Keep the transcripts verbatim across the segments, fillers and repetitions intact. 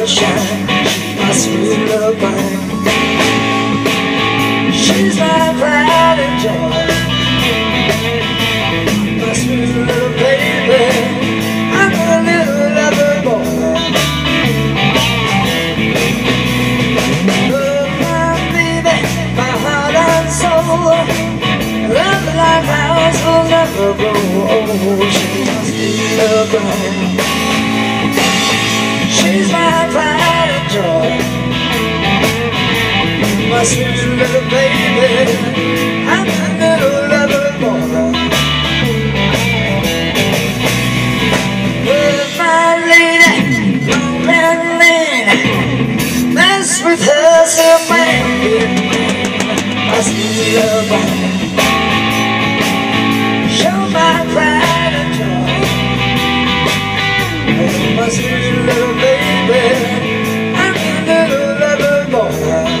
to shine, my sweet love mine. She's my pride and joy, my sweet little baby. I'm a little lover boy. Love my baby, my heart and soul. Love like ours will never grow old. She's my sweet love mine. She's my pride and joy, my sweet little baby. I'm the little lover boy. Well, my lady, man, man, mess with her so bad, my sweet little boy. Show my pride and joy, my sweet little baby. I'm a little lover boy.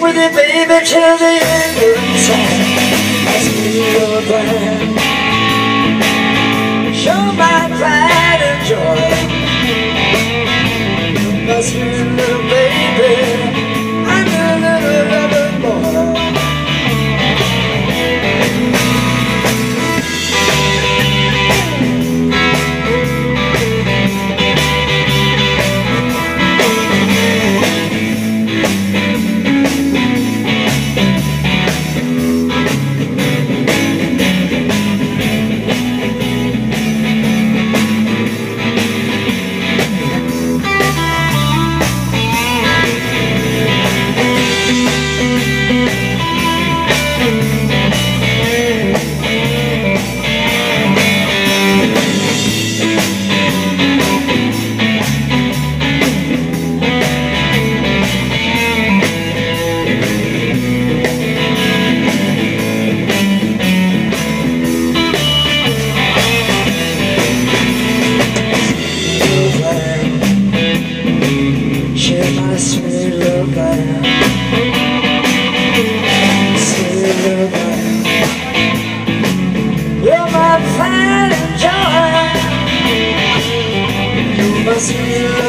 With it, baby, till the end of time. My sweet love mine. Show my pride and joy, my sweet little baby. I'm a little lover boy. You're my pride and joy, my sweet